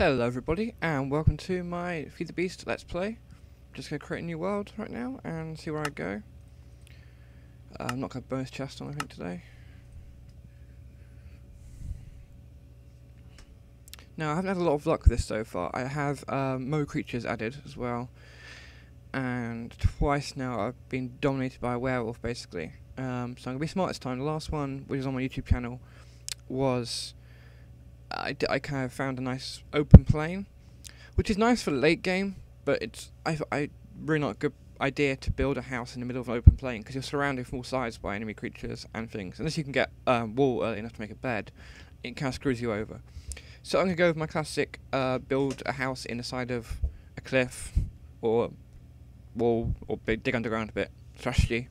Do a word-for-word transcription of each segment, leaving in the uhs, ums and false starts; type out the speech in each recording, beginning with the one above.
Hello everybody, and welcome to my Feed the Beast Let's Play. Just gonna create a new world right now and see where I go. Uh, I'm not gonna bonus chest on, I think, today. Now, I haven't had a lot of luck with this so far. I have um, Mo Creatures added as well, and twice now I've been dominated by a werewolf, basically. Um, so I'm gonna be smart this time. The last one, which is on my YouTube channel, was... I, d I kind of found a nice open plane, which is nice for the late game, but it's I, I really not a good idea to build a house in the middle of an open plane, because you're surrounded from all sides by enemy creatures and things. Unless you can get a um, wall early enough to make a bed, it kind of screws you over. So I'm going to go with my classic, uh, build a house in the side of a cliff, or wall, or big, dig underground a bit, strategy,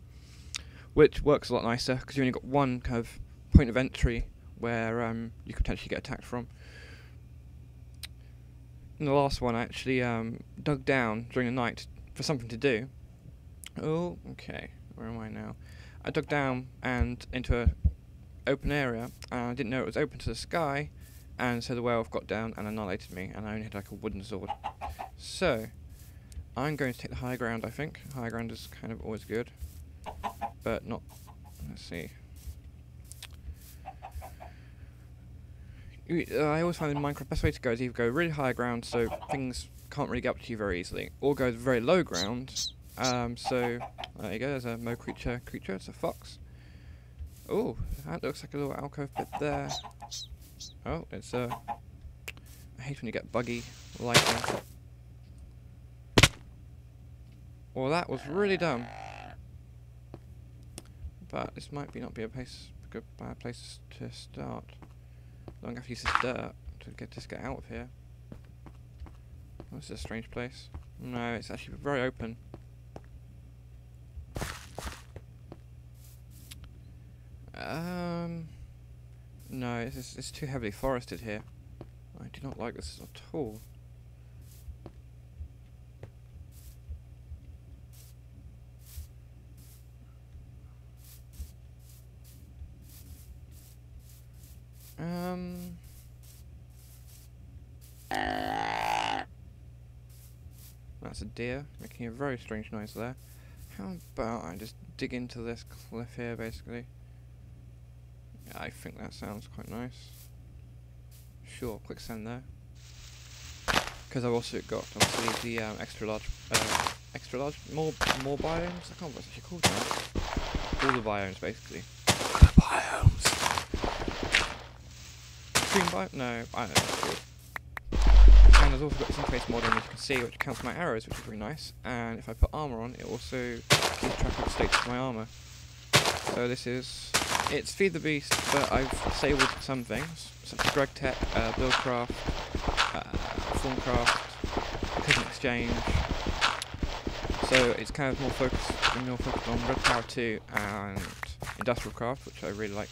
which works a lot nicer, because you've only got one kind of point of entry where um, you could potentially get attacked from. In the last one, I actually um, dug down during the night for something to do. Oh, okay, where am I now? I dug down and into an open area, and I didn't know it was open to the sky, and so the werewolf got down and annihilated me, and I only had like a wooden sword. So, I'm going to take the high ground, I think. High ground is kind of always good, but not, let's see. I always find in Minecraft the best way to go is either go really high ground so things can't really get up to you very easily, or go very low ground. Um, so there you go. There's a Mo creature. Creature. It's a fox. Oh, that looks like a little alcove bit there. Oh, it's a. Uh, I hate when you get buggy lightning. Well, that was really dumb. But this might be not be a place, a good bad place to start. I'm going to have to use this dirt to get this guy out of here. Oh, this is a strange place. No, it's actually very open. Um, no, it's, it's, it's too heavily forested here. I do not like this at all. Um. That's a deer making a very strange noise there. How about I just dig into this cliff here, basically? Yeah, I think that sounds quite nice. Sure, quicksand there. Because I've also got obviously the um, extra large, uh, extra large, more more biomes. I can't remember what it's actually called now. All the biomes, basically. All the biomes. Bi no, I don't know. And I've also got this interface mod on, as you can see, which counts my arrows, which is pretty nice. And if I put armour on, it also keeps track of the states of my armour. So this is... It's Feed the Beast, but I've disabled some things, such as Greg Tech, uh, Buildcraft, uh, Formcraft, Prison Exchange. So it's kind of more focused, more focused on Red Power two and Industrial Craft, which I really like.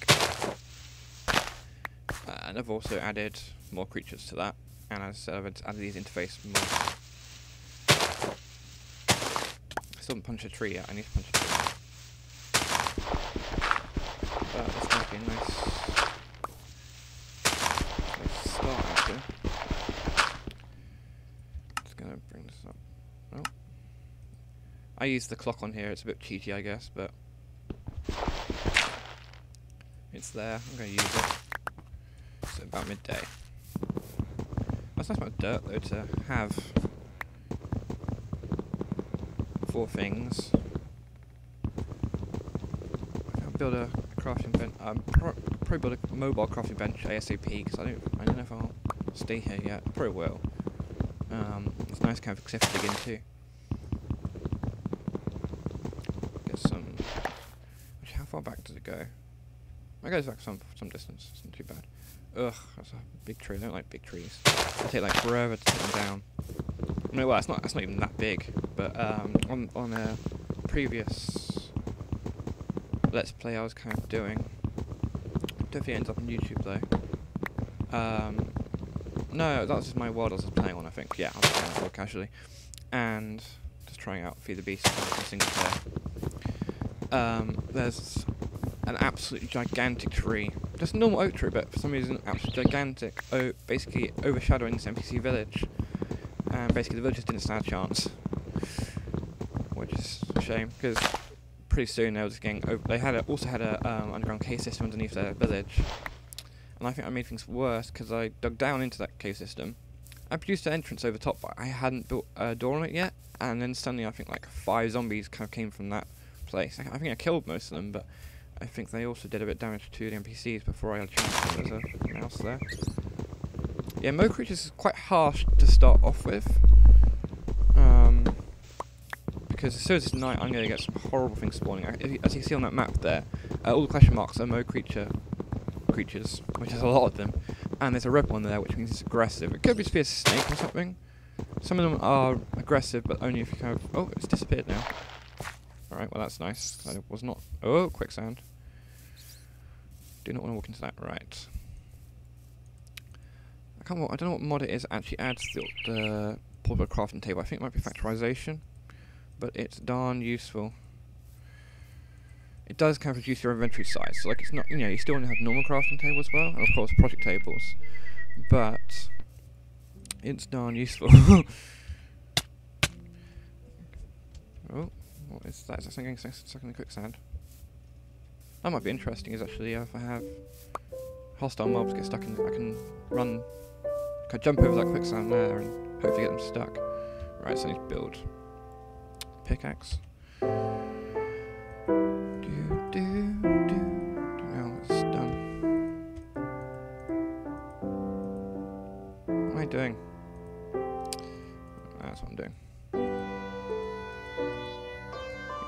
And I've also added more creatures to that, and as I said, I've added these interface mods. I still haven't punched a tree yet, I need to punch a tree. But this might be a nice place to start after. Just gonna bring this up. Oh. I use the clock on here, it's a bit cheaty, I guess, but it's there, I'm gonna use it. About midday. That's nice about dirt though, to have four things. I'll build a crafting bench. Um, pro probably build a mobile crafting bench ASAP, because I don't, I don't know if I'll stay here yet. Probably will. Um, it's nice kind of cliff to dig into. Get some. Actually, how far back does it go? It goes back some some distance. It's not too bad. Ugh, that's a big tree. I don't like big trees. They take like forever to take them down. I mean, well, it's not. It's not even that big. But um, on on a previous Let's Play, I was kind of doing. Definitely ends up on YouTube though. Um, no, that was just my world I was playing on. I think. Yeah, I was playing on world casually, and just trying out Feed the Beast on single player. Um, there's an absolutely gigantic tree. Just a normal oak tree, but for some reason absolutely gigantic, oh, basically overshadowing this N P C village. And basically the villagers didn't stand a chance. Which is a shame, because pretty soon they were just getting over they had a, also had a um, underground cave system underneath their village. And I think I made things worse because I dug down into that cave system. I produced an entrance over top, but I hadn't built a door on it yet. And then suddenly I think like five zombies kind of came from that place. I, I think I killed most of them, but I think they also did a bit of damage to the N P Cs before I had a chance to there's a mouse there. Yeah, Mo Creatures is quite harsh to start off with. Um, because as soon as it's night, I'm going to get some horrible things spawning. I, as you see on that map there, uh, all the question marks are Mo Creature creatures, which is a lot of them. And there's a red one there, which means it's aggressive. It could just be a snake or something. Some of them are aggressive, but only if you kind of... Oh, it's disappeared now. Alright, well that's nice. I was not... Oh, quicksand. Do not want to walk into that. Right. I can't... I don't know what mod it is that actually adds to the, the portable crafting table. I think it might be Factorization. But it's darn useful. It does kind of reduce your inventory size. So, like, it's not... You know, you still want to have normal crafting table as well. And, of course, project tables. But... it's darn useful. Oh, what is that? Is that something stuck in the quicksand? That might be interesting, is actually uh, if I have hostile mobs get stuck in it, I can run, I can jump over that quicksand there and hopefully get them stuck. Right, so I need to build pickaxe. Do, do, do. No, it's done. What am I doing? That's what I'm doing.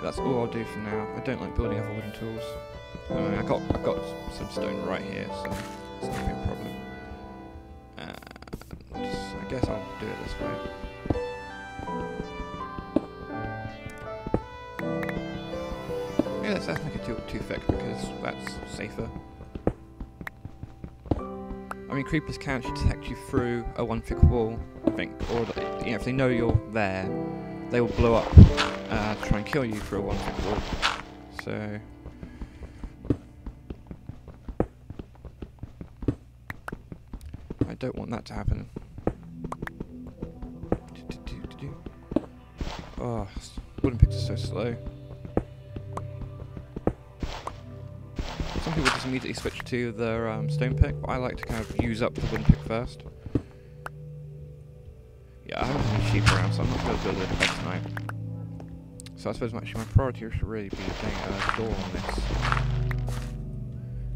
That's all I'll do for now. I don't like building other wooden tools. I mean, I got I got some stone right here, so it's not gonna be a problem. Uh, just, I guess I'll do it this way. Yeah, let's not make it too too thick because that's safer. I mean, creepers can actually detect you through a one thick wall, I think, or the, you know, if they know you're there, they will blow up. Uh, try and kill you for a one-hit wall. So... I don't want that to happen. Oh, wooden picks are so slow. Some people just immediately switch to their um, stone pick, but I like to kind of use up the wooden pick first. Yeah, I haven't seen any sheep around, so I'm not going to build it tonight. So I suppose actually my priority should really be getting a door on this.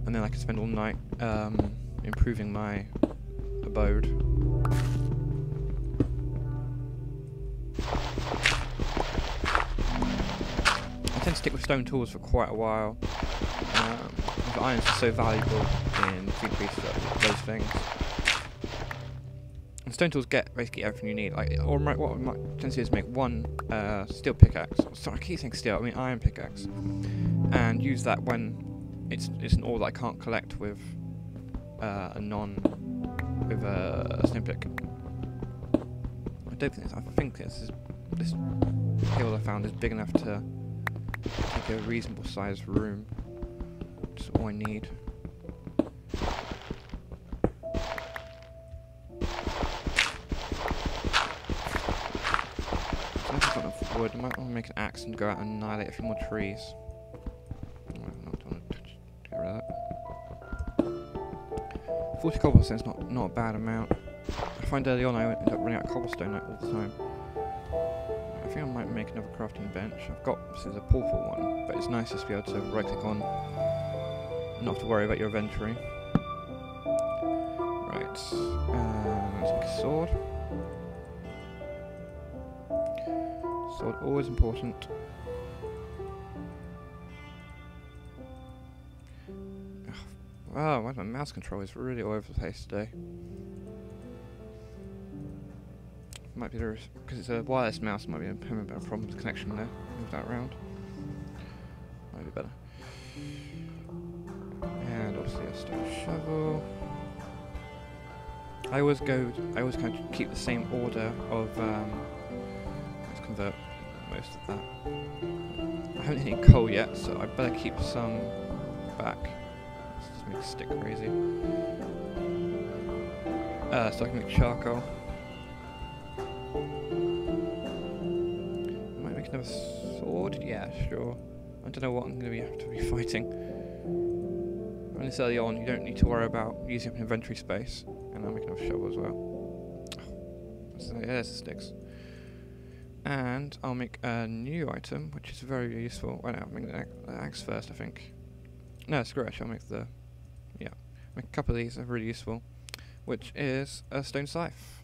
And then I can spend all night um, improving my abode. I tend to stick with stone tools for quite a while. Um, the irons are so valuable in Feed the Beast, those things. Stone tools get basically everything you need. Like, or might, what I might tend to do is make one uh, steel pickaxe. Sorry, I keep saying steel. I mean iron pickaxe, and use that when it's it's an ore that I can't collect with uh, a non with a, a stone pick. I don't think it's, I think this is, this table I found is big enough to take a reasonable sized room. That's all I need. Wood. I might want to make an axe and go out and annihilate a few more trees. I don't want to get rid of that. forty cobblestone is not, not a bad amount. I find early on I end up running out of cobblestone like all the time. I think I might make another crafting bench. I've got, this is a portable one, but it's nice just to be able to right click on and not have to worry about your inventory. Right, um, let's make a sword. Sword, always important. Ugh. Wow, my mouse control is really all over the place today. Might be there because it's a wireless mouse. Might be having a bit of problems connection there. Move that around. Might be better. And obviously a stone shovel. I always go. I always kind of keep the same order of. Um, Convert most of that. I haven't hit any coal yet, so I better keep some back. Let's just make stick crazy. Uh, so I can make charcoal. I might make another sword. Yeah, sure. I don't know what I'm going to be have to be fighting. And this early on, you don't need to worry about using up inventory space. And I'll make another shovel as well. So yeah, there's the sticks. And I'll make a new item, which is very useful. Well, no, I'll make the axe first, I think. No, screw it, I'll make the... Yeah. Make a couple of these that are really useful. Which is a stone scythe.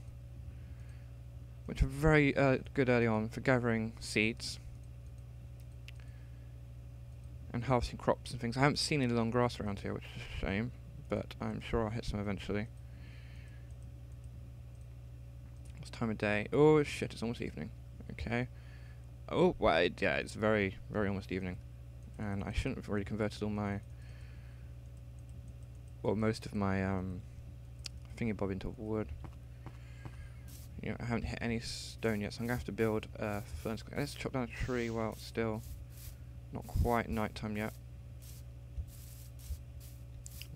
Which are very uh, good early on for gathering seeds. And harvesting crops and things. I haven't seen any long grass around here, which is a shame. But I'm sure I'll hit some eventually. What's time of day? Oh shit, it's almost evening. Okay. Oh, well, it, yeah, it's very, very almost evening. And I shouldn't have already converted all my... Well, most of my um, thingy bob into wood. You know, I haven't hit any stone yet, so I'm going to have to build a furnace. Let's chop down a tree while it's still not quite night time yet.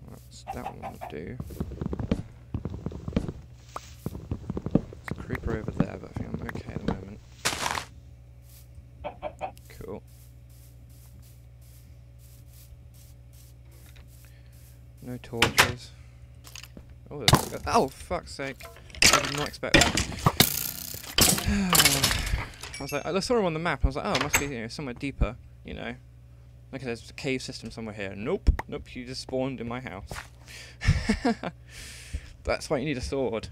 What's that one do? There's a creeper over there, but I think I'm okay at the moment. Cool. No torches. Oh, there's a oh, fuck's sake. I did not expect that. I was like, I saw him on the map, and I was like, oh, it must be you know, somewhere deeper, you know. Like there's a cave system somewhere here. Nope, nope, you just spawned in my house. That's why you need a sword.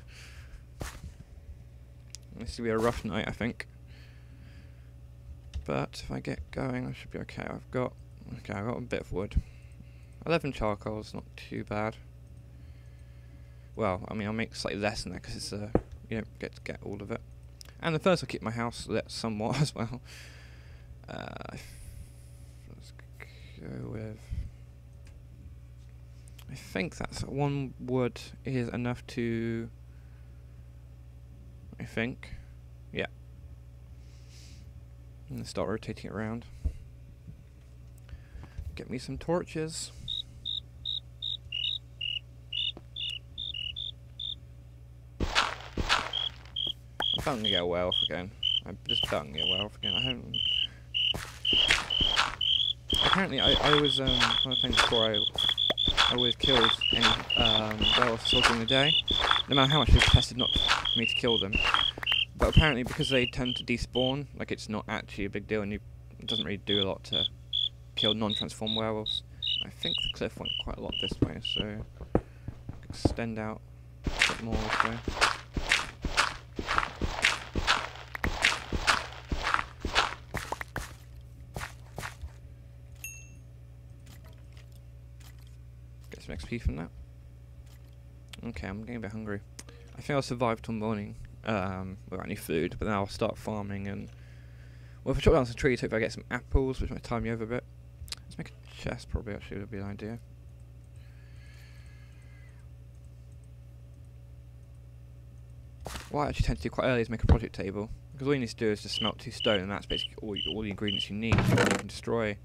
This will be a rough night, I think. But if I get going, I should be okay. I've got okay. I've got a bit of wood. Eleven charcoal's not too bad. Well, I mean, I'll make slightly less than that because it's uh, you don't get to get all of it. And the first, I'll keep my house lit somewhat as well. Uh, let's go with. I think that's one wood is enough to. I think, yeah. And start rotating it around. Get me some torches. I'm bound to get a wealth again. I'm just bound to get a wealth again. I haven't. Apparently, I, I was um, one of the things before I, I always killed any um, wealths during the day, no matter how much they've tested not for me to kill them. But apparently, because they tend to despawn, like it's not actually a big deal, and you, it doesn't really do a lot to kill non-transformed werewolves. I think the cliff went quite a lot this way, so extend out a bit more this way. Get some X P from that. Okay, I'm getting a bit hungry. I think I'll survive till morning. Um, without any food, but then I'll start farming and... Well, if I chop down some trees, hopefully I get some apples, which might time me over a bit. Let's make a chest, probably, actually, would be an idea. What I actually tend to do quite early is make a project table, because all you need to do is just smelt two stone, and that's basically all, you, all the ingredients you need, so you can destroy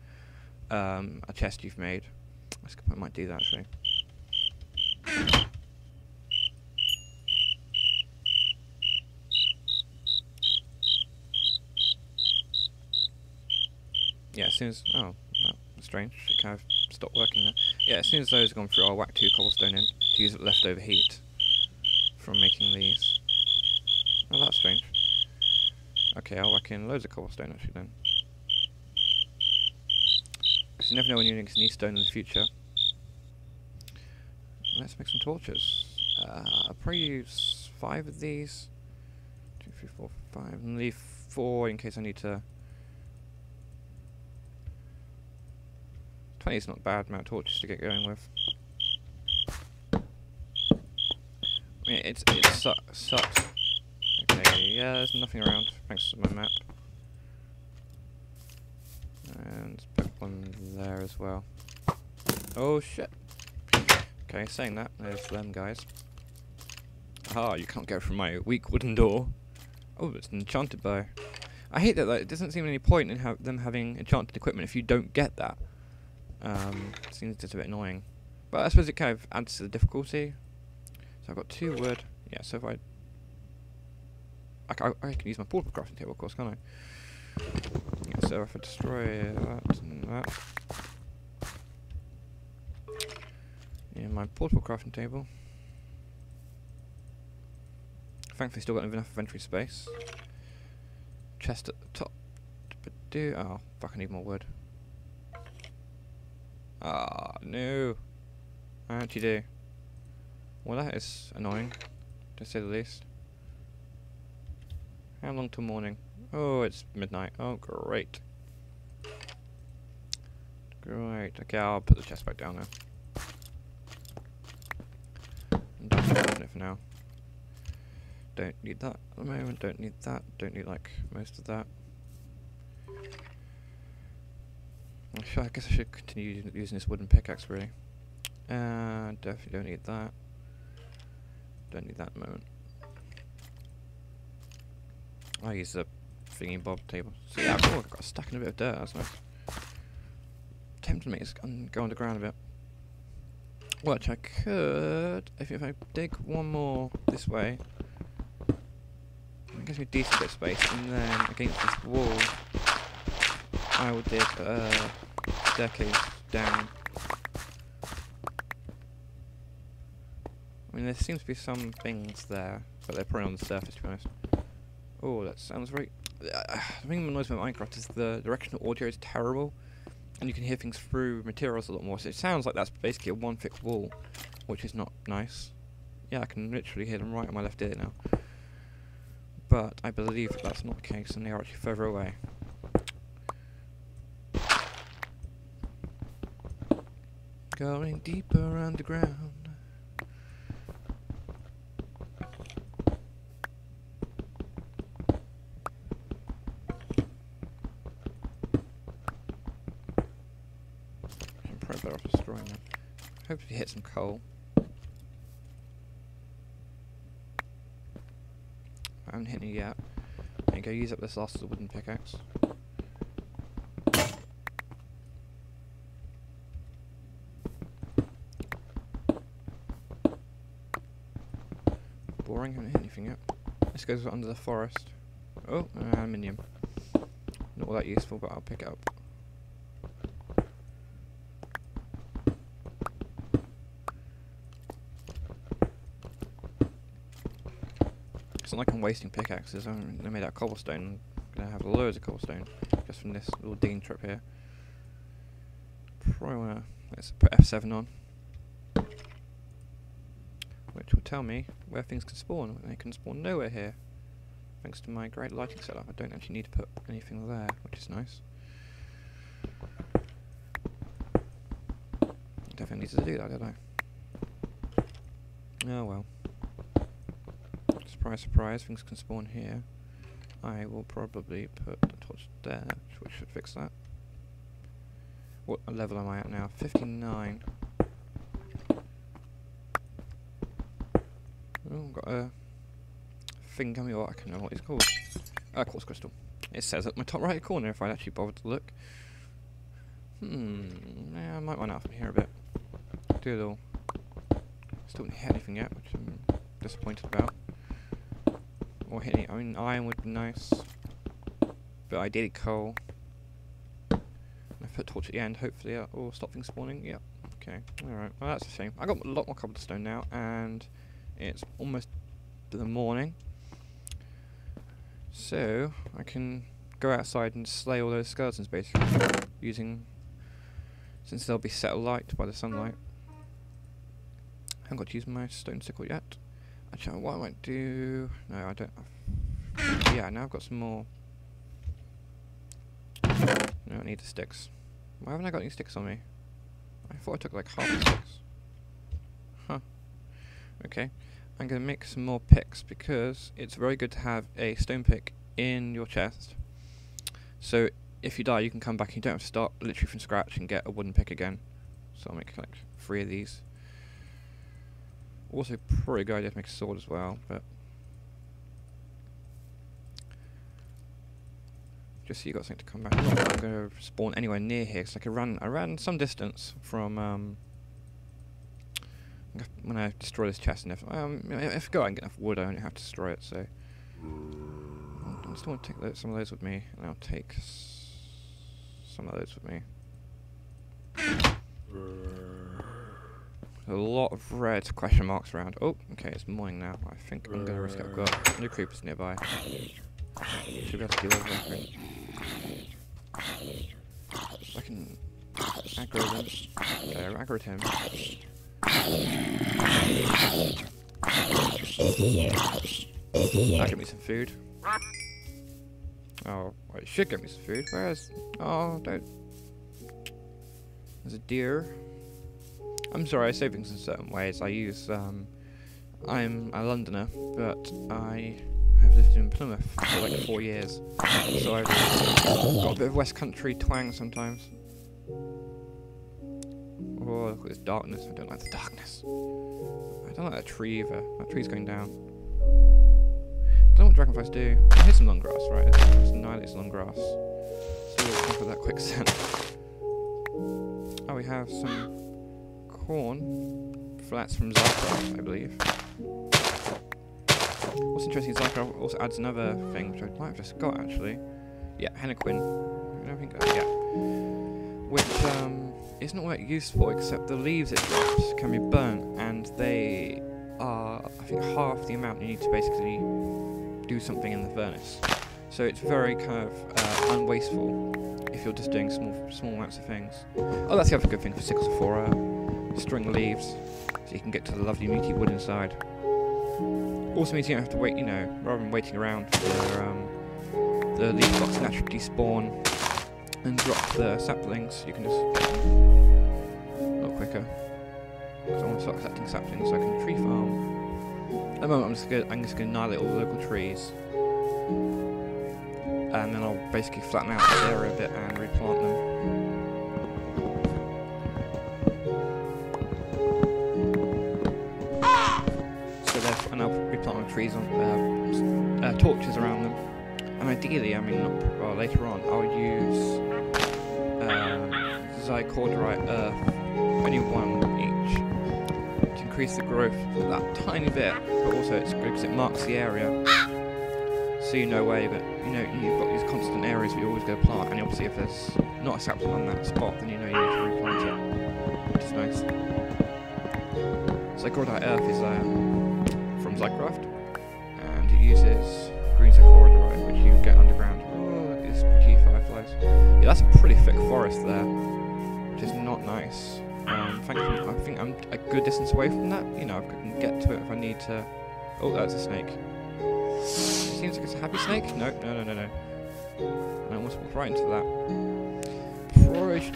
um, a chest you've made. I might do that, actually. Yeah, as soon as... Oh, that's strange. It kind of stopped working there. Yeah, as soon as those have gone through, I'll whack two cobblestone in to use leftover heat from making these. Oh, that's strange. Okay, I'll whack in loads of cobblestone, actually, then. Because you never know when you're going to need stone in the future. Let's make some torches. Uh, I'll probably use five of these. Two, three, four, five. And leave four in case I need to... It's not a bad amount of torches to get going with. I mean, it's, it su sucks. Okay, yeah, there's nothing around, thanks to my map. And put one there as well. Oh shit! Okay, saying that, there's them guys. Ah, you can't go through my weak wooden door. Oh, it's an enchanted bow. I hate that, like, it doesn't seem any point in ha them having enchanted equipment if you don't get that. Um, seems just a bit annoying. But I suppose it kind of adds to the difficulty. So I've got two wood. Yeah, so if I... I, I, I can use my portable crafting table, of course, can't I? Yeah, so if I destroy that and that... Yeah, my portable crafting table. Thankfully still got enough inventory space. Chest at the top. Oh, fuck, I need more wood. Ah, oh, no. I actually do. Well, that is annoying, to say the least. How long till morning? Oh, it's midnight. Oh, great. Great. Okay, I'll put the chest back down now. I'm just using it for now. Don't need that at the moment. Don't need that. Don't need, like, most of that. I guess I should continue using this wooden pickaxe, really. Uh, definitely don't need that. Don't need that at the moment. I use the thingy bob table. So yeah, oh, I've got a stack and a bit of dirt, that's nice. Tempted me to go underground a bit. Which I could, if, if I dig one more this way, it gives me a decent bit of space, and then against this wall, I will dig uh, staircase down. I mean, there seems to be some things there, but they're probably on the surface, to be honest. Oh, that sounds very... Uh, the thing that annoys me about Minecraft is the directional audio is terrible, and you can hear things through materials a lot more, so it sounds like that's basically a one thick wall, which is not nice. Yeah, I can literally hear them right on my left ear now. But I believe that that's not the case, and they are actually further away. Going deeper underground. I'm probably better off destroying that. Hopefully hit some coal. I haven't hit any yet. There you go, use up this last of the wooden pickaxe. Boring, haven't hit anything yet. This goes under the forest. Oh, uh, aluminium. Not all that useful, but I'll pick it up. It's not like I'm wasting pickaxes. I'm, I made out of cobblestone. I'm going to have loads of cobblestone just from this little digging trip here. Probably want to... Let's put F seven on. Which will tell me where things can spawn. They can spawn nowhere here. Thanks to my great lighting setup, I don't actually need to put anything there, which is nice. Definitely needed to do that, did I? Oh well. Surprise, surprise, things can spawn here. I will probably put the torch there, which should fix that. What level am I at now? fifty-nine. Oh, got a thing coming out. I can't remember what it's called. Uh, quartz crystal. It says at my top right corner if I'd actually bothered to look. Hmm, yeah, I might run out from here a bit. Do a little. Still didn't hit anything yet, which I'm disappointed about. Or hit any, I mean, iron would be nice. But ideally coal. And I put a torch at the end, hopefully that will stop things spawning. Yep, okay. Alright, well that's a shame. I got a lot more cobblestone now, and... It's almost the morning, so I can go outside and slay all those skeletons basically using, since they'll be set alight by the sunlight. I haven't got to use my stone sickle yet. Actually, what I might do? No, I don't. Have yeah, now I've got some more. No, I need the sticks. Why haven't I got any sticks on me? I thought I took like half the sticks. Huh. Okay, I'm going to make some more picks because it's very good to have a stone pick in your chest. So if you die, you can come back and you don't have to start literally from scratch and get a wooden pick again. So I'll make like three of these. Also, probably a good idea to make a sword as well, but Just so you got something to come back. I'm not going to spawn anywhere near here, because I could run. I ran some distance from. Um, I'm going to destroy this chest, and if um, if I go out and get enough wood, I only have to destroy it. So I just want to take those, some of those with me, and I'll take s some of those with me. A lot of red question marks around. Oh, okay, it's morning now. I think I'm going to risk it. I've got no creepers nearby. Should be able to deal with everything. I can aggro them. Okay, I've aggroed him. That'll give me some food. Oh, well, it should give me some food. Whereas, oh, don't. There's a deer. I'm sorry, I say things in certain ways. I use, um, I'm a Londoner, but I have lived in Plymouth for like four years. So I've got a bit of West Country twang sometimes. Oh, look at this darkness. I don't like the darkness. I don't like that tree either. That tree's going down. I don't know what dragonflies do. Oh, here's some long grass, right? Let's annihilate some long grass. See what's up with that quicksand. Oh, we have some corn. Flats from Zycraft, I believe. What's interesting is Zycraft also adds another thing, which I might have just got actually. Yeah, Hennequin. I don't think I. Yeah. Which, um. isn't all that useful, except the leaves it drops can be burnt, and they are, I think, half the amount you need to basically do something in the furnace. So it's very kind of uh, unwasteful if you're just doing small small amounts of things. Oh, that's the other good thing for Sycosaphora, string leaves, so you can get to the lovely meaty wood inside. Also means you don't have to wait, you know, rather than waiting around for the, um, the leaf box naturally despawn and drop the saplings, you can just get them a lot quicker. Because I want to start collecting saplings so I can tree farm. At the moment I'm just gonna I'm just gonna annihilate all the local trees. And then I'll basically flatten out this area a bit and replant them. So there's and I'll replant my trees on uh, uh, torches around them. And ideally, I mean, not, well, later on, I'll use uh, Zycordite Earth, only one each, to increase the growth that tiny bit, but also it's good because it marks the area, so you know where you've got, you know, you've got these constant areas where you always go plant, and obviously if there's not a sapling on that spot, then you know you need to replant it, which is nice. Zycordite Earth is uh, from Xycraft, and it uses green Zycordite, which you get underground. Oh, look at these pretty fireflies. Yeah, that's a pretty thick forest there, which is not nice. Um, thankfully, I think I'm a good distance away from that. You know, I can get to it if I need to. Oh, that's a snake. It seems like it's a happy snake. No, no, no, no, no. And I almost walked right into that. Probably should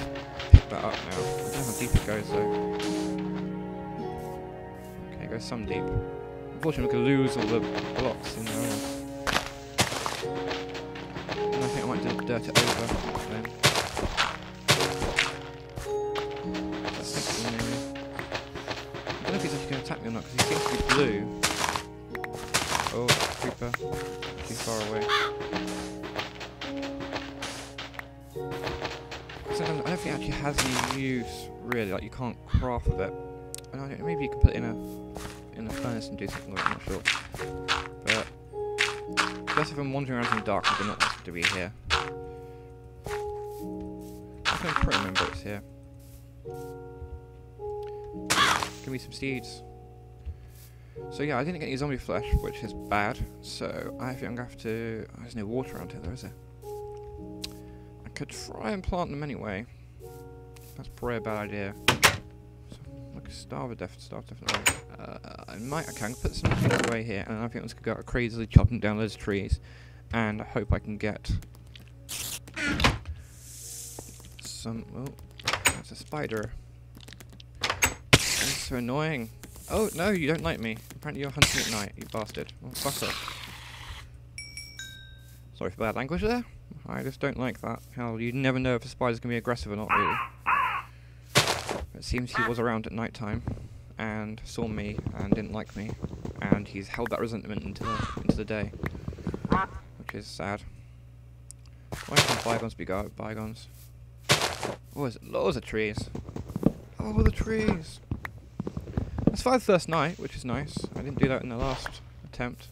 pick that up now. I don't know how deep it goes though. Okay, it goes some deep. Unfortunately, we could lose all the blocks in there. Dirt it over then. That's I don't know if he's actually going to attack me or not because he seems to be blue. Oh, creeper. Too far away. So I don't think it actually has any use really, like you can't craft with it. I don't know, maybe you can put it in a in a furnace and do something with it, I'm not sure. But I guess if I'm wandering around in the dark, I'm not supposed to be here. I can't quite remember it's here. Give me some seeds. So yeah, I didn't get any zombie flesh, which is bad. So I think I'm gonna have to. Oh, there's no water around here, though, is there? I could try and plant them anyway. That's probably a bad idea. So I could starve a death, starve definitely. Uh, I might. Okay, I can put some things away here, and I think I'm just gonna go crazily chopping down those trees, and I hope I can get. Some, oh, that's a spider. That's so annoying. Oh, no, you don't like me. Apparently you're hunting at night, you bastard. Oh, fuck off. Sorry for bad language there. I just don't like that. Hell, you never know if a spider's going to be aggressive or not, really. It seems he was around at night time and saw me and didn't like me. And he's held that resentment into the, into the day, which is sad. Why can't bygones be bygones? Oh, there's loads of trees. All oh, the trees. It's five first night, which is nice. I didn't do that in the last attempt.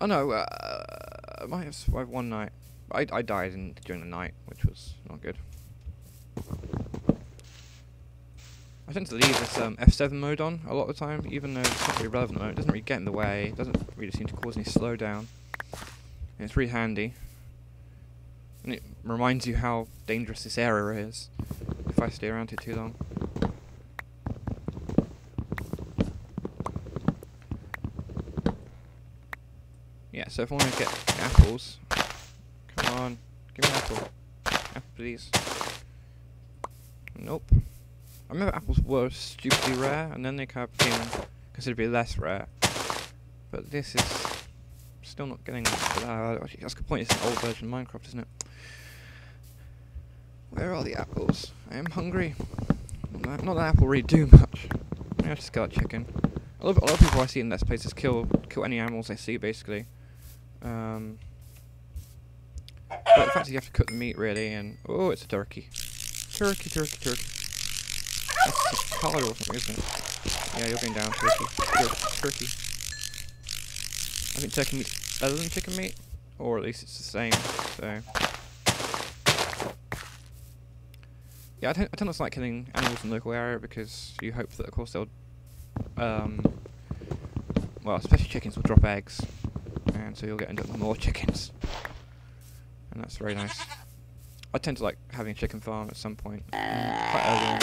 Oh no, uh, I might have survived one night. I, I died in, during the night, which was not good. I tend to leave this um, F seven mode on a lot of the time, even though it's not really relevant mode. It doesn't really get in the way, it doesn't really seem to cause any slowdown. And it's really handy. And it reminds you how dangerous this area is if I stay around it too long. Yeah, so if I want to get apples, come on, give me an apple. Apple, please. Nope. I remember apples were stupidly rare, and then they kind of became considerably less rare. But this is still not getting. Uh, actually, that's a good point. It's an old version of Minecraft, isn't it? Where are the apples? I am hungry. Not, not that apple really do much. Maybe I just got a chicken. A lot, of, a lot of people I see in Let's Plays just kill kill any animals they see, basically. Um, but the fact is you have to cook the meat really, and oh, it's a turkey, turkey, turkey, turkey. That's a collar or something, isn't it? Yeah, you're going down, turkey, turkey. I think turkey meat's better than chicken meat, or at least it's the same. So yeah, I tend, I tend not to like killing animals in the local area because you hope that, of course, they'll um, well, especially chickens will drop eggs, and so you'll get end up with more chickens. And that's very nice. I tend to like having a chicken farm at some point. Quite early on.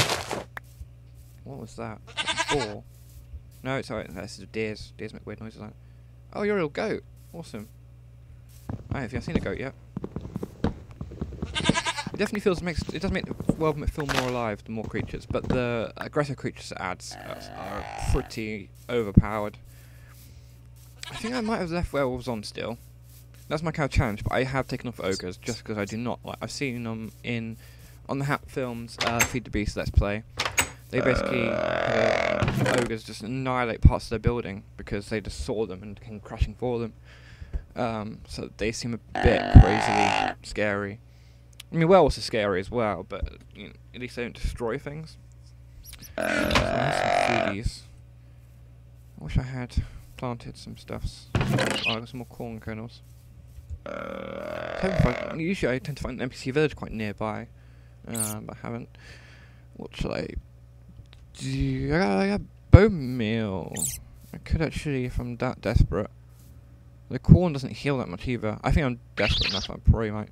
What was that? Boar? No, it's alright. This is deers. Deers make weird noises like that. Oh, you're a real goat. Awesome. I don't think I've seen a goat yet. It definitely feels makes it does make the world feel more alive. The more creatures, but the aggressive creatures it adds are pretty overpowered. I think I might have left werewolves on still. That's my kind of challenge, but I have taken off ogres just because I do not like. I've seen them in on the Hap Films uh, Feed the Beast Let's Play. They basically uh, ogres just annihilate parts of their building because they just saw them and came crashing for them. Um, so they seem a bit crazily scary. I mean, werewolves are scary as well, but you know, at least they don't destroy things. So I, nice I wish I had planted some stuffs. Oh, I got some more corn kernels. I usually I tend to find an N P C village quite nearby, um, but I haven't. What shall I do? I got, I got bone meal. I could actually, if I'm that desperate. The corn doesn't heal that much either. I think I'm desperate enough, I probably might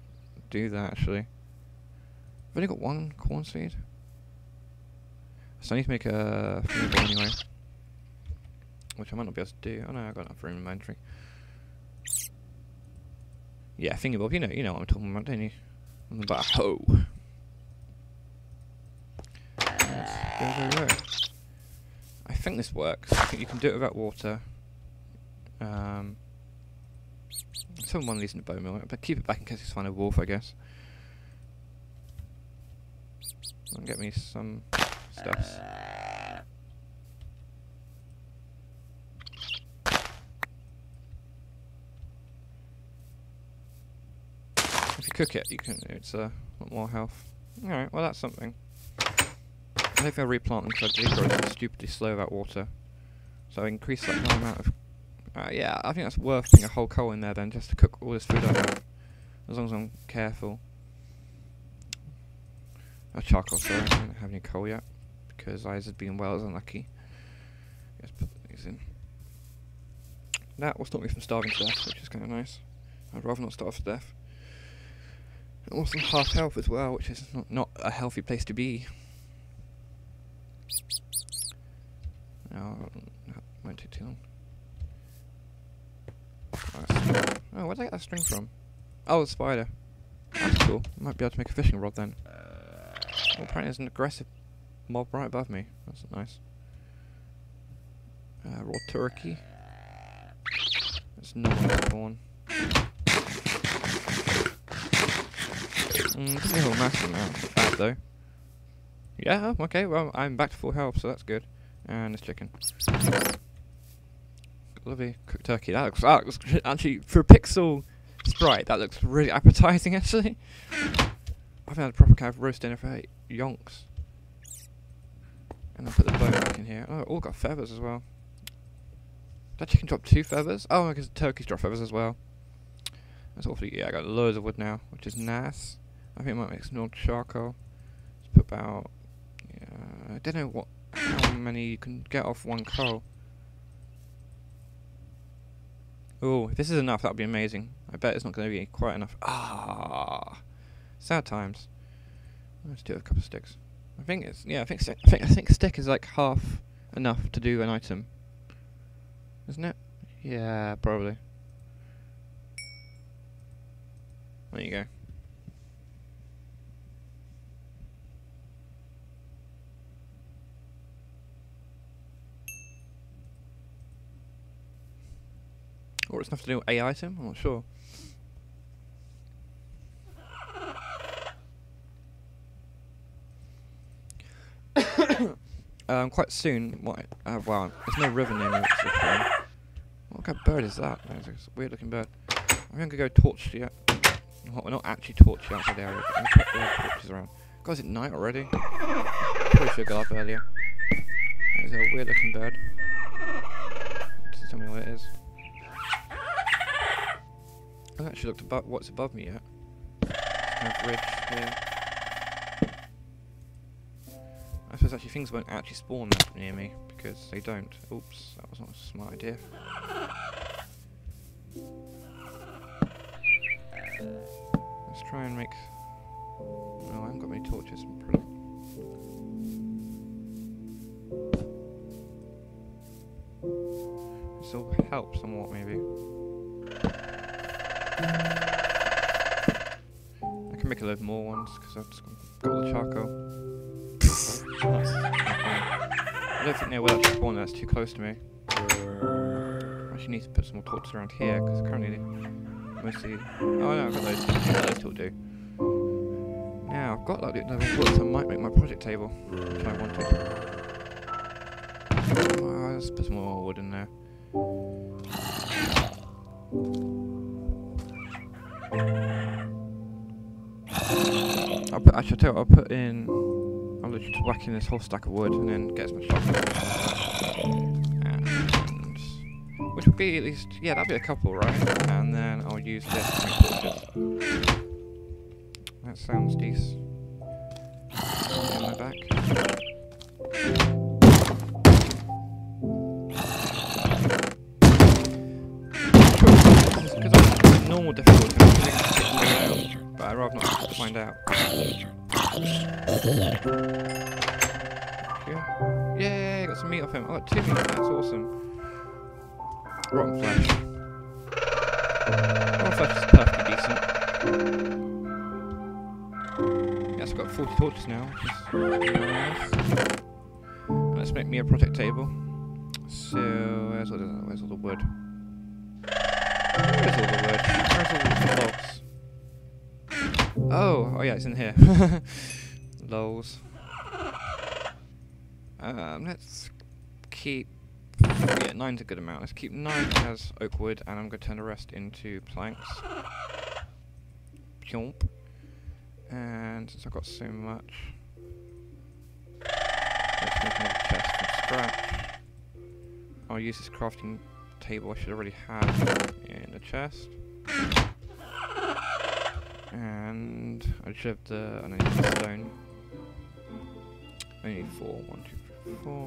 do that actually. I've only got one corn seed. So I need to make a food anyway. Which I might not be able to do. Oh no, I've got enough room in my inventory. Yeah, fingerbob, you know, you know what I'm talking about, don't you? I'm about a hoe. Go, go, go. I think this works. I think you can do it without water. Um, let's have one of these in the bone mill, but keep it back in case you find a wolf, I guess. And get me some stuffs. If you cook it, you can. It's a uh, lot more health. All right, well that's something. I think I'll replant them because I did grow stupidly slow about water, so I increase that whole amount of. Uh, yeah, I think that's worth putting a whole coal in there then, just to cook all this food up. As long as I'm careful. Oh, charcoal. Sorry, I don't have any coal yet because I had been well as unlucky. Let's put these in. That will stop me from starving to death, which is kind of nice. I'd rather not starve to death. Also half health as well, which is not, not a healthy place to be. No, that won't take too long. Right. Oh, where did I get that string from? Oh, the spider. That's cool. Might be able to make a fishing rod then. Well, apparently there's an aggressive mob right above me. That's nice. Uh, raw turkey. There's no one born. Mm, doesn't heal a massive amount. Not bad though. Yeah, okay, well, I'm back to full health, so that's good. And it's chicken. Lovely cooked turkey. That looks, that looks actually, for a pixel Sprite, that looks really appetizing actually. I haven't had a proper kind of roast dinner for eight yonks. And I'll put the bone back in here. Oh, it all got feathers as well. That chicken dropped two feathers? Oh, because the turkeys drop feathers as well. That's awfully, yeah, I got loads of wood now, which is nice. I think I might make some more charcoal. Let's put about, yeah, I don't know what, how many you can get off one coal. Oh, if this is enough, that would be amazing. I bet it's not going to be quite enough. Ah, sad times. Let's do a couple of sticks. I think it's, yeah, I think I think I think stick is like half enough to do an item, isn't it? Yeah, probably. There you go. Or it's enough to do a item. I'm not sure. Um, quite soon, what? Uh, wow, there's no river near me. What kind of bird is that? That's a weird-looking bird. I think I'm gonna go torch the. Well, we're not actually torching outside the area. I'm gonna put the torches around. God, is it night already? Probably should have got up earlier. There's a weird-looking bird. Just tell me what it is. I haven't actually looked above what's above me yet. Kind of ridge here. I suppose actually things won't actually spawn near me because they don't. Oops, that was not a smart idea. Let's try and make. No, I haven't got many torches. This will help somewhat, maybe. I can make a load more ones because I've just got all the charcoal. Nice. I don't think they're well actually spawned, that's too close to me. I actually need to put some more torches around here, because currently mostly... Oh no, I've got those, those two will do. Now, I've got like the other torches, I might make my project table, which I want to. Well, let's put some more wood in there. I'll put, actually, I'll tell you what, I'll put in... I'm literally just whacking this whole stack of wood and then get my shotgun. And which would be at least, yeah, that'd be a couple, right? And then I'll use this to make torches. That sounds decent. Get my back. Because I'm normal difficulty, but I'd rather not find out. Yeah. Yay, got some meat off him. I got two meat, that's awesome. Rotten flesh. Rotten flesh is perfectly decent. Yes, I've got forty torches now, which is nice. Let's make me a project table. So, where's all the, where's all the wood? Where's all the wood? Where's all the logs? Oh, oh yeah, it's in here. Lols. Um, let's keep... Yeah, nine's a good amount. Let's keep nine as oak wood, and I'm going to turn the rest into planks. Jump. And since I've got so much... Let's make another chest from scratch. I'll use this crafting table I should already have in the chest. And I should have the, I need the stone. I need four. One, two, three, four.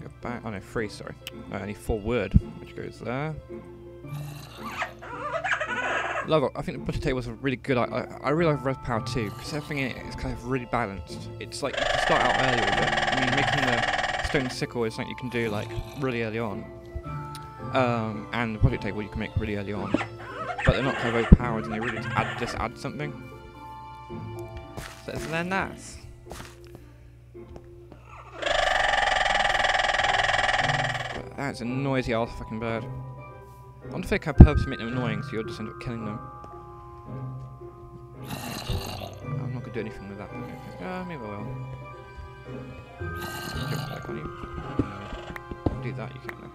Go back. Oh no, three. Sorry. No, I need four wood, which goes there. Love it. I think the butter table is a really good. I I, I really like Red Power two because everything in it is kind of really balanced. It's like you can start out early with it. I mean, making the stone sickle is something you can do like really early on. Um, and the project table you can make really early on, but they're not kind of overpowered and they really just add, just add something. So it's then nice. That's a noisy ass fucking bird. I wonder if they can purposely make them annoying so you'll just end up killing them. I'm not going to do anything with that, but I don't think. Uh, maybe I will. Jump back on you. I'll do that, you can now.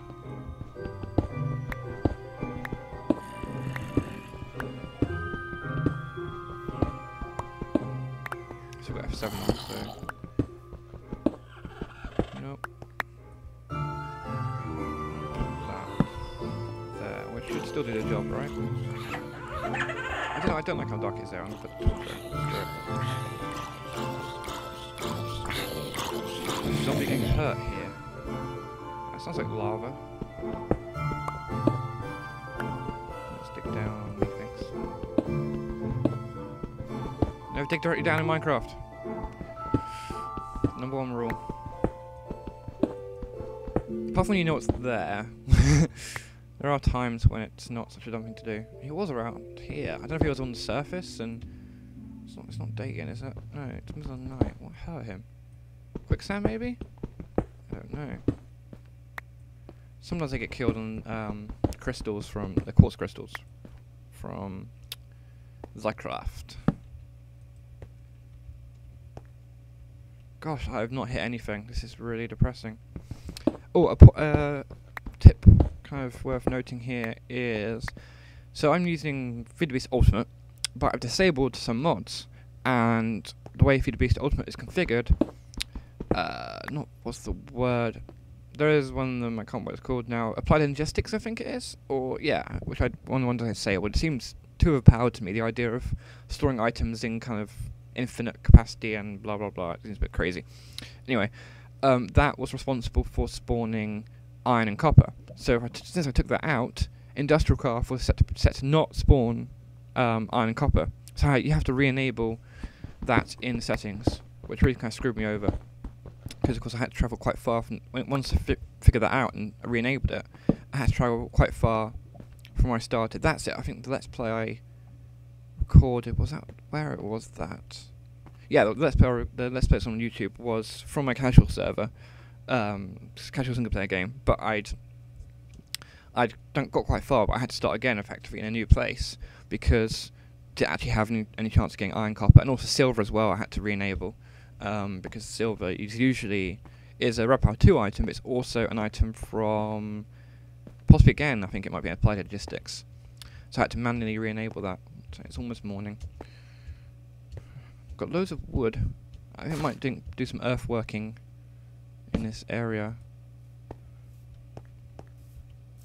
So we've got F seven on, so... Nope. That. There, which should still do the job, right? I don't know, I don't like how dark it is there. I'm gonna put the torch there. There's a zombie getting hurt here. That sounds like lava. Let's dig down, thanks. Never dig directly down in Minecraft. Number one rule. Apart from when you know it's there. There are times when it's not such a dumb thing to do. He was around here. I don't know if he was on the surface, and it's not, it's not dating, is it? No, it's middle of the night. What hurt him? Quicksand, maybe? I don't know. Sometimes I get killed on um, crystals from the quartz crystals from Zycraft. Gosh, I have not hit anything. This is really depressing. Oh, a po uh, tip. Kind of worth noting here is, so I'm using Feed the Beast Ultimate, but I've disabled some mods, and the way Feed the Beast Ultimate is configured, uh, not what's the word? There is one of them, I can't remember what it's called now. Applied Energetics, I think it is, or yeah, which I one one doesn't say. Well, it seems too overpowered to me. The idea of storing items in kind of infinite capacity and blah blah blah. It seems a bit crazy. Anyway, um, that was responsible for spawning iron and copper. So if I t since I took that out, Industrial Craft was set to, set to not spawn um, iron and copper. So you have to re-enable that in settings, which really kind of screwed me over. Because of course I had to travel quite far from, once I fi figured that out and re-enabled it, I had to travel quite far from where I started. That's it, I think the Let's Play I recorded, was that where it was that? Yeah, the Let's Play, the Let's Play on YouTube was from my casual server. Um, casual single player game, but I'd I don't got quite far, but I had to start again effectively in a new place because to actually have any, any chance of getting iron, copper, and also silver as well, I had to re-enable um, because silver is usually is a Red Power two item. It's also an item from possibly again I think it might be Applied Logistics, so I had to manually re-enable that. So it's almost morning. Got loads of wood. I think I might do, do some earth working in this area.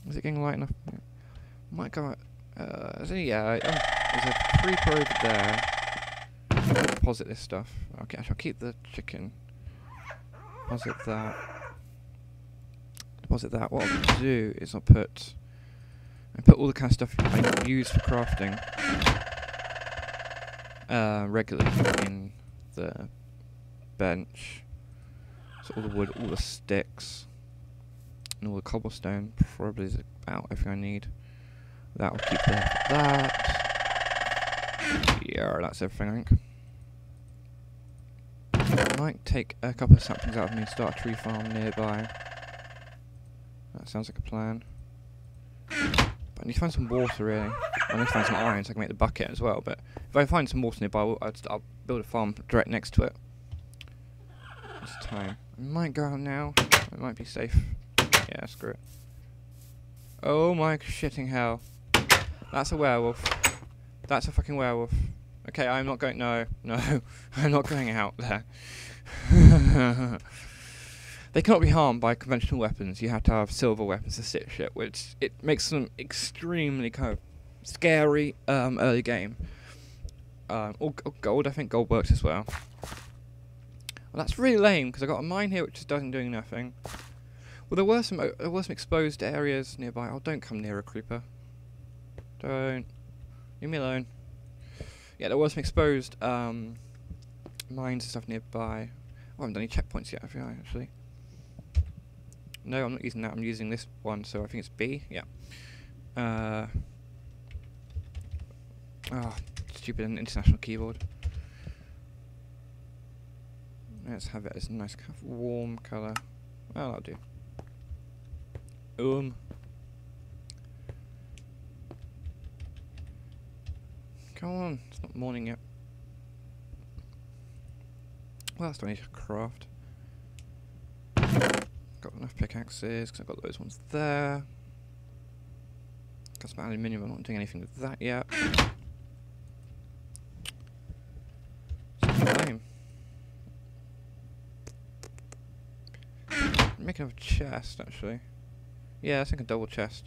Is it getting light enough? Yeah. Might go out. Uh, is it, yeah, oh, there's a creeper over there. I'm gonna deposit this stuff. Okay, I shall keep the chicken. Deposit that. Deposit that. What I'll do is I'll put. I put all the kind of stuff I use for crafting uh, regularly in the bench. So all the wood, all the sticks, and all the cobblestone probably is about everything I need. That will keep that. that. Yeah, that's everything I think. I might take a couple of saplings out of me and start a tree farm nearby. That sounds like a plan. But I need to find some water really. I need to find some iron so I can make the bucket as well, but if I find some water nearby, I'll, I'll build a farm direct next to it. It's time. I might go out now. It might be safe. Yeah, screw it. Oh my shitting hell. That's a werewolf. That's a fucking werewolf. Okay, I'm not going... No, no. I'm not going out there. They cannot be harmed by conventional weapons. You have to have silver weapons to sit shit, which it makes them extremely kind of scary um, early game. Um, or, or gold, I think gold works as well. Well, that's really lame, because I've got a mine here which just doesn't do nothing. Well, there were some uh, there were some exposed areas nearby. Oh, don't come near a creeper. Don't. Leave me alone. Yeah, there were some exposed um, mines and stuff nearby. Oh, I haven't done any checkpoints yet, have I, actually? No, I'm not using that. I'm using this one, so I think it's B. Yeah. Uh, oh, stupid international keyboard. Let's have it as a nice kind of warm colour. Well, that'll do. Um. Come on, it's not morning yet. Well, that's what I need to craft. Got enough pickaxes, because I've got those ones there. That's my aluminium. I'm not doing anything with that yet. Make another chest, actually. Yeah, let's make a double chest.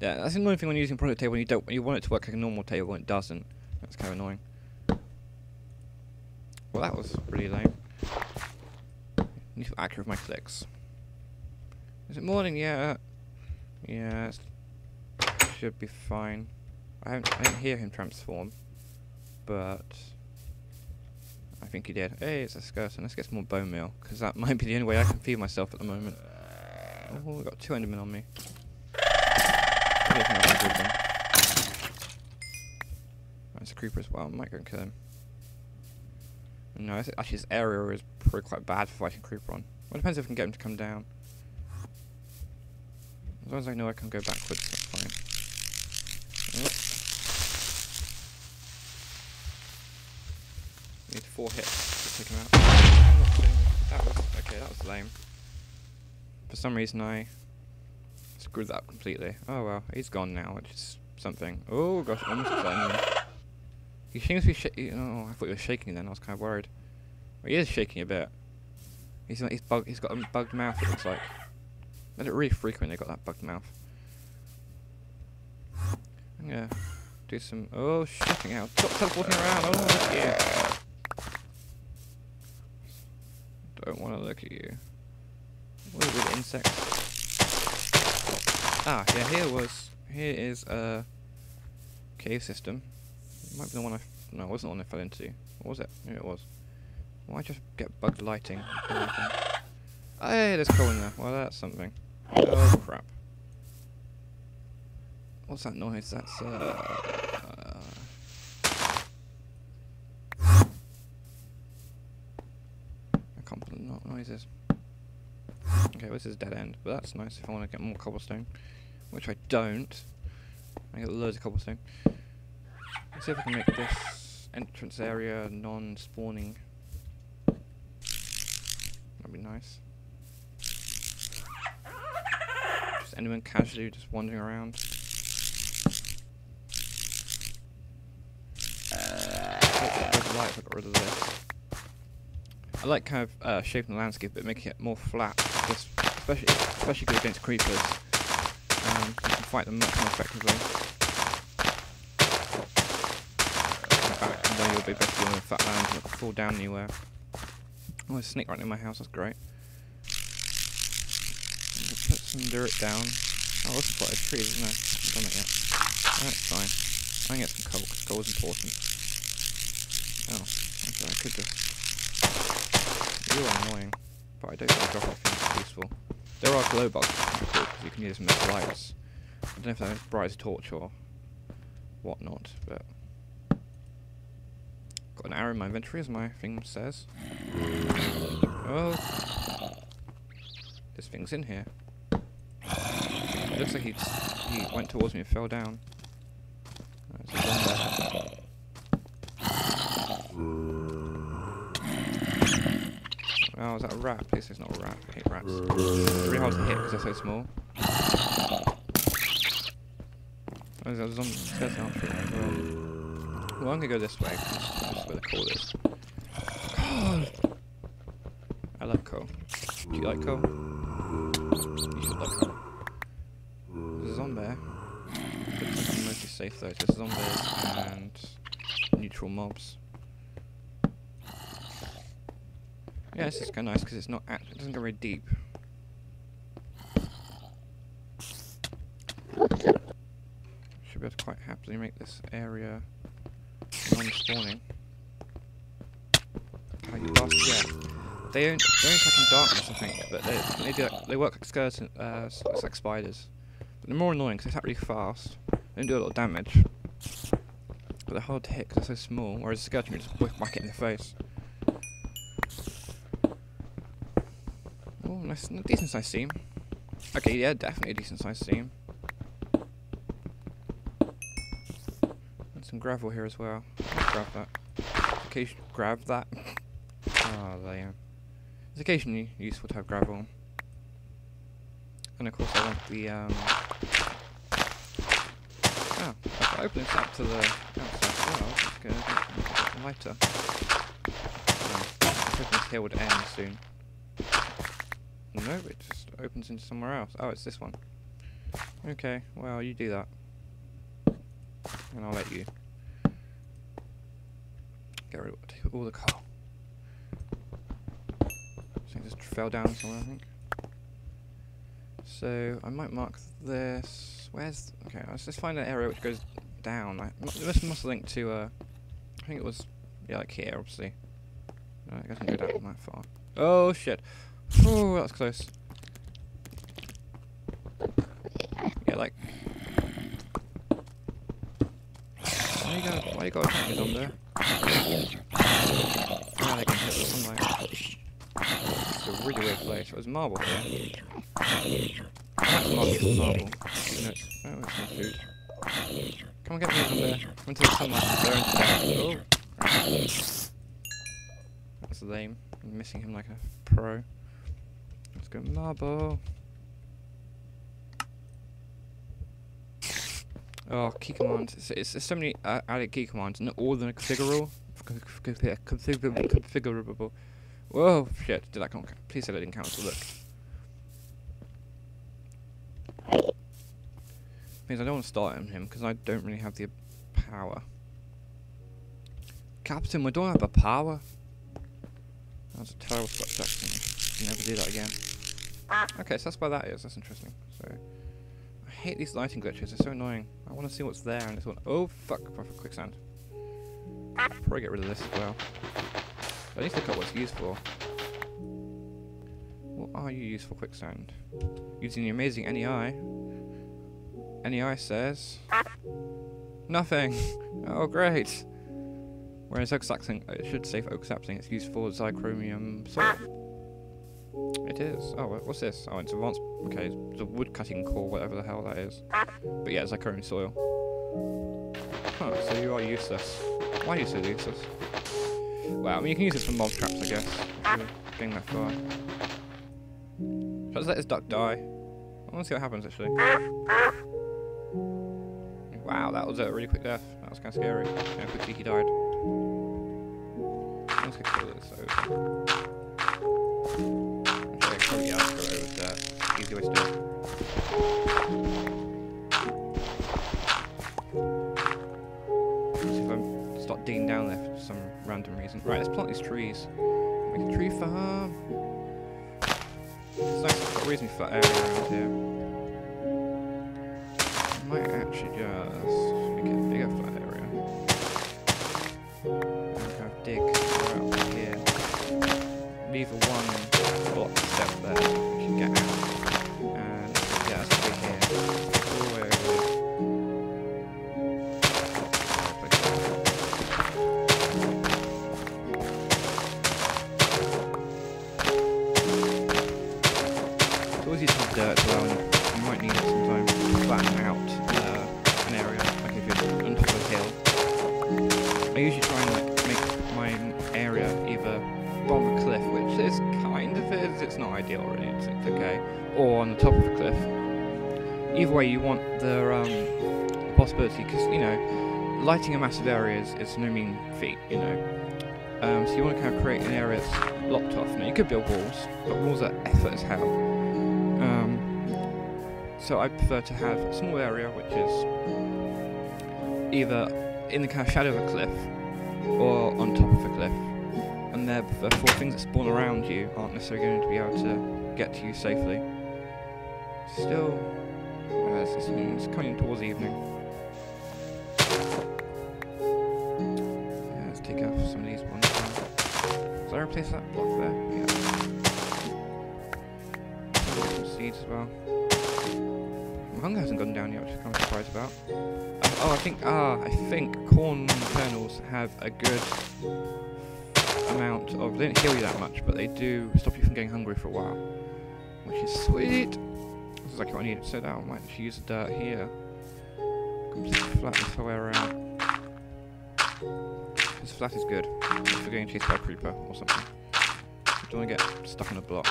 Yeah, that's the annoying thing when using product table. When you don't, when you want it to work like a normal table, and it doesn't. That's kind of annoying. Well, that was really lame. I need to be accurate with my clicks. Is it morning? Yeah. Yeah. It should be fine. I haven't. I didn't hear him transform, but I think he did. Hey, it's a skeleton. Let's get some more bone meal, because that might be the only way I can feed myself at the moment. Oh, I've got two endermen on me. That's a creeper as well. I might go and kill him. No, actually this area is probably quite bad for fighting creeper on. Well, it depends if I can get him to come down. As long as I know I can go backwards, that's fine. Oops. Need four hits to take him out. That was, okay, that was lame. For some reason I screwed that up completely. Oh well, he's gone now, which is something. Oh gosh, almost exciting. He seems to be shaking. Oh, I thought he was shaking then, I was kind of worried. Well, he is shaking a bit. He's, he's, bug he's got a bugged mouth, it looks like. They look really frequent, they got that bugged mouth. I'm gonna do some. Oh, shitting out. Stop teleporting around. I don't want to look at you. Don't want to look at you. What a weird insect. Ah, yeah, here was. Here is a cave system. It might be the one I. F no, it wasn't the one I fell into. What was it? Maybe it was. Why just get bugged lighting? Hey, there's coal in there. Well, that's something. Oh, crap. What's that noise? That's. Uh, uh, I can't believe what noise is. Okay, well, this is a dead end, but that's nice if I want to get more cobblestone, which I don't. I get loads of cobblestone. Let's see if I can make this entrance area non-spawning. That'd be nice. Just anyone casually just wandering around. I got rid of this. I like kind of uh, shaping the landscape, but making it more flat, just especially especially good against creepers. Um, you can fight them much more effectively. In fact, and then you'll be basically on a flat land and not fall down anywhere. Oh, there's a snake right near my house. That's great. I'm gonna put some dirt down. Oh, I also planted trees, isn't I? I haven't done it yet. That's fine. I can get some coal. Because coal is important. Oh, okay, I could just. You are annoying, but I don't think I drop off anything useful. There are glow bugs, because you can use them as lights. I don't know if they're as bright as a torch or whatnot, but. Got an arrow in my inventory, as my thing says. Oh! This thing's in here. It looks like he, he went towards me and fell down. Right, oh, is that a rat? Please, it's not a rat. I hate rats. It's really hard to hit because they're so small. Oh, there's a zombie skeleton out there as well. Well, I'm gonna go this way. That's where the coal is. God! I love coal. Do you like coal? You should like coal. There's a zombie. Looks like I'm mostly safe though. There's zombies and neutral mobs. Yeah, this is kind of nice because it's not act it doesn't go very deep. Should be able to quite happily make this area non-spawning. How you bastard! Yeah, they don't they don't attack in darkness, I think, but they they, do like, they work like skeleton, uh, it's like spiders. But they're more annoying because they attack really fast. They don't do a lot of damage, but they're hard to hit because they're so small. Whereas a skeleton, you just whack it in the face. Nice, decent sized seam. Okay, yeah, definitely a decent sized seam. And some gravel here as well. Let's grab that. Occasionally grab that. Ah, oh, there you go. It's occasionally useful to have gravel. And of course I want the, um... oh, if I open this up to the outside world, it's going to be a bit lighter. I hope this here would end soon. No, it just opens into somewhere else. Oh, it's this one. Okay, well, you do that. And I'll let you get rid of all the coal. So it just fell down somewhere, I think. So I might mark this. Where's? Okay, let's just find an area which goes down. I, this must link to. Uh, I think it was. Yeah, like here, obviously. No, it doesn't go down that far. Oh shit! Oh, that was close. Yeah, like. Why you got? Why you got a on there? Oh, they can hit the sunlight. It's a really weird place. It was marble here. That's marble. marble. No, it's, oh, it's my food. Come on, get me from there. Come into the sunlight. There. Oh. That's lame. I'm missing him like a pro. Let's go marble. Oh, key commands. It's, it's, it's so many uh, added key commands. Not all of them are configurable. Configurable. Configurable. Whoa, shit. Did that count? Please say that didn't count. So look. Means I don't want to start on him because I don't really have the power. Captain, we don't have the power. That was a terrible Scotch accent. Never do that again. Okay, so that's why that is. That's interesting. So, I hate these lighting glitches. They're so annoying. I want to see what's there and it's all. Oh fuck! Proper quicksand. I'll probably get rid of this as well. At least look at what it's used for. What are you used for, quicksand? Using the amazing N E I. N E I says... nothing! Oh, great! Whereas oak sapling, it should say for oak sapling, it's used for zychromium soil. It is. Oh, what's this? Oh, it's advanced... Okay, it's a wood cutting core, whatever the hell that is. But yeah, zychromium soil. Huh, so you are useless. Why are you so useless? Wow, I mean, you can use this for mob traps, I guess. Being that far. Should I just let this duck die? I want to see what happens, actually. Wow, that was a really quick death. That was kind of scary. How quickly he died. Let's go kill this over. Okay, probably yeah, go over that. Easy way to do it. Let's see if I'm start digging down there for some random reason. Right, let's plant these trees. Make a tree farm. It's nice, got a reasonably flat area around here. I might actually just make it a bigger flat area. I'm gonna dig right up here. Leave a one block step there so we can get out. And yeah, let's dig here. All the way over here. Dirt as well, and you might need it sometimes to flatten out uh, an area, like if you're on top of a hill. I usually try and like make my area either bomb a cliff, which is kind of is, it's not ideal really, it's, it's okay, or on the top of a cliff. Either way you want the um, possibility, because you know, lighting a massive area is, is no mean feat, you know. Um, so you want to kind of create an area that's locked off. Now you could build walls, but walls are effort as hell. So I prefer to have a small area which is either in the kind of shadow of a cliff or on top of a cliff, and therefore things that spawn around you aren't necessarily going to be able to get to you safely. Still, uh, it's, it's coming towards evening. Yeah, let's take off some of these ones. Does I replace that block there? Yeah. Some seeds as well. My hunger hasn't gone down yet, which I'm kind of surprised about. Um, oh, I think, ah, I think corn kernels have a good amount of, they don't heal you that much, but they do stop you from getting hungry for a while, which is sweet. This is like what I needed, so that I might just use the dirt here. Completely flat this whole area out. Because flat is good, if you're getting chased by a creeper or something. You don't want to get stuck on a block.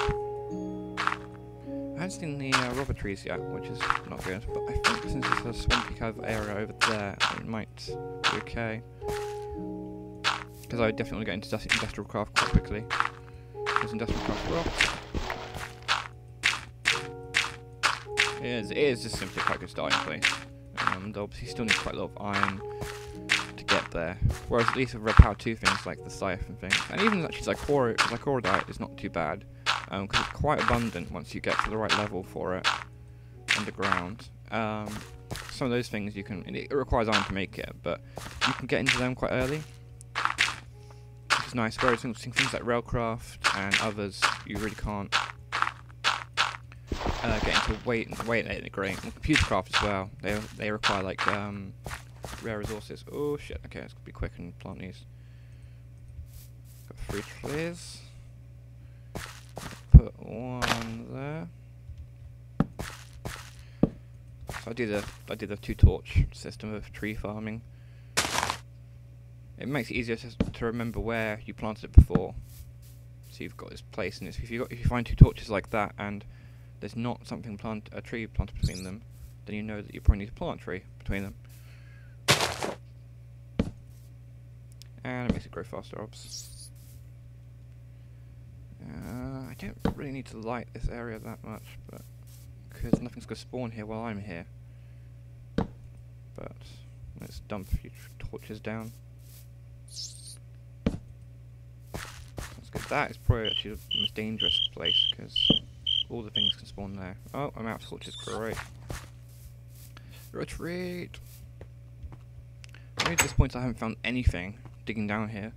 I haven't seen the uh, rubber trees yet, which is not good, but I think since it's a swampy kind of area over there, it might be okay. Because I definitely want to get into Industrial Craft quite quickly. There's Industrial Craft rock. It is, it is just simply quite a good starting place. And obviously still need quite a lot of iron to get there. Whereas at least with Red Power two things like the scythe and things, and even actually Zycordite is not too bad. Because um, it's quite abundant once you get to the right level for it underground. Um, some of those things you can, it requires iron to make it, but you can get into them quite early. Which is nice, whereas things like Railcraft and others, you really can't uh, get into way, way late in the game. And ComputerCraft as well, they, they require like um, rare resources. Oh shit, okay, let's be quick and plant these. Got three trees. Put one there. So I do the I do the two torch system of tree farming. It makes it easier to, to remember where you planted it before. So you've got this place, and it's, if you got if you find two torches like that, and there's not something plant a tree planted between them, then you know that you probably need to plant a tree between them. And it makes it grow faster, obviously. Uh, I don't really need to light this area that much, but because nothing's going to spawn here while I'm here. But let's dump a few torches down. That's good. That is probably actually the most dangerous place because all the things can spawn there. Oh, I'm out of torches. Great. Retreat. At this point, I haven't found anything digging down here.